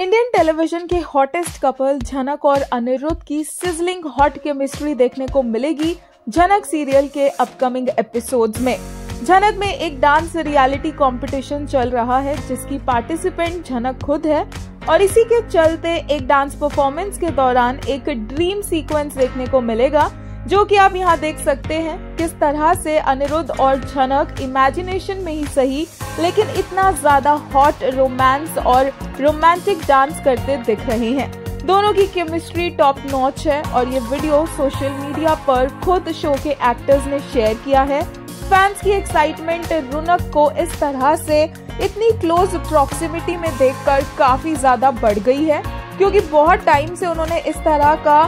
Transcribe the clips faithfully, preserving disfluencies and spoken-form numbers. Indian television के hottest couple Jhanak और अनिरुद्ध की सिजलिंग हॉट केमिस्ट्री देखने को मिलेगी झनक सीरियल के अपकमिंग एपिसोड्स में। झनक में एक डांस रियलिटी कंपटीशन चल रहा है जिसकी पार्टिसिपेंट झनक खुद है और इसी के चलते एक डांस परफॉर्मेंस के दौरान एक ड्रीम सीक्वेंस देखने को मिलेगा, जो कि आप यहाँ देख सकते हैं। किस तरह से अनिरुद्ध और झनक इमेजिनेशन में ही सही लेकिन इतना ज्यादा हॉट रोमांस और रोमांटिक डांस करते दिख रहे हैं। दोनों की केमिस्ट्री टॉप नॉच है और ये वीडियो सोशल मीडिया पर खुद शो के एक्टर्स ने शेयर किया है। फैंस की एक्साइटमेंट रुनक को इस तरह से इतनी क्लोज प्रॉक्सिमिटी में देखकर काफी ज्यादा बढ़ गई है, क्योंकि बहुत टाइम से उन्होंने इस तरह का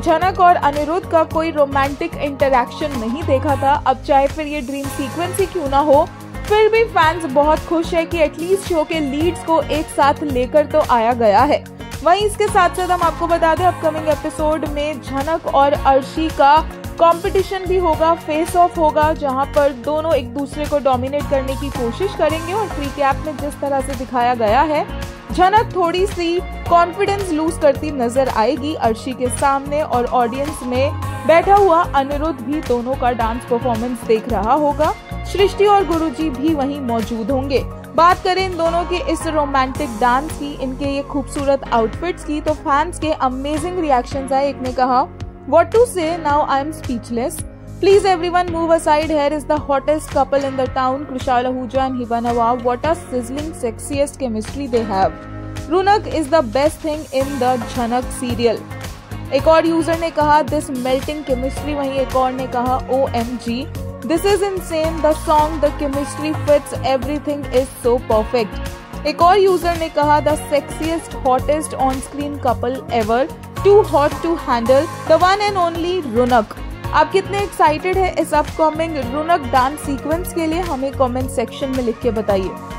झनक और अनिरुद्ध का कोई रोमांटिक इंटरेक्शन नहीं देखा था। अब चाहे फिर ये ड्रीम सीक्वेंस ही क्यों ना हो, फिर भी फैंस बहुत खुश है कि एटलीस्ट शो के लीड्स को एक साथ लेकर तो आया गया है। वहीं इसके साथ साथ हम आपको बता दें, अपकमिंग एपिसोड में झनक और अर्शी का कंपटीशन भी होगा, फेस ऑफ होगा, जहां पर दोनों एक दूसरे को डोमिनेट करने की कोशिश करेंगे। और प्रीकैप में जिस तरह से दिखाया गया है, झनक थोड़ी सी कॉन्फिडेंस लूज करती नजर आएगी अर्शी के सामने और ऑडियंस में बैठा हुआ अनिरुद्ध भी दोनों का डांस परफॉर्मेंस देख रहा होगा। सृष्टि और गुरुजी भी वहीं मौजूद होंगे। बात करें इन दोनों के इस रोमांटिक डांस की, इनके ये खूबसूरत आउटफिट्स की, तो फैंस के अमेजिंग रिएक्शंस आए। एक ने कहा, what to say now, I am speechless, please everyone move aside, here is the hottest couple in the town, Krushal Ahuja and Hiba Nawab, what a sizzling sexiest chemistry they have, Runak is the best thing in the Jhanak serial. एक और user ने कहा, this melting chemistry. वहीं एक और ने कहा, O M G this is insane, the song, the chemistry fits, everything is so perfect. एक और यूजर ने कहा, the sexiest hottest on screen couple ever, too hot to handle, the one and only Runak. आप कितने excited हैं इस upcoming Runak dance sequence के लिए, हमें कमेंट सेक्शन में लिख के बताइए।